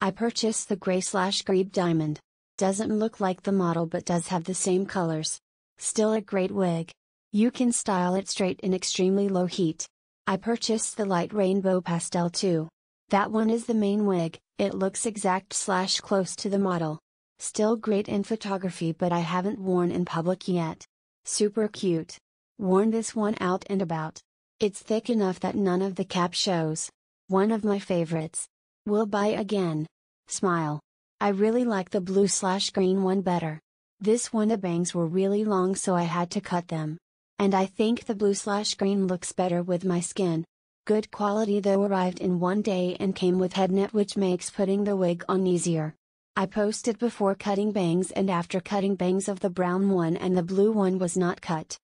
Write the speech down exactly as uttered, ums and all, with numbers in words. I purchased the gray slash grebe diamond. Doesn't look like the model but does have the same colors. Still a great wig. You can style it straight in extremely low heat. I purchased the light rainbow pastel too. That one is the main wig, it looks exact slash close to the model. Still great in photography but I haven't worn in public yet. Super cute. Worn this one out and about. It's thick enough that none of the cap shows. One of my favorites. Will buy again. Smile. I really like the blue slash green one better. This one the bangs were really long so I had to cut them. And I think the blue slash green looks better with my skin. Good quality though, arrived in one day and came with headnet which makes putting the wig on easier. I posted before cutting bangs and after cutting bangs of the brown one, and the blue one was not cut.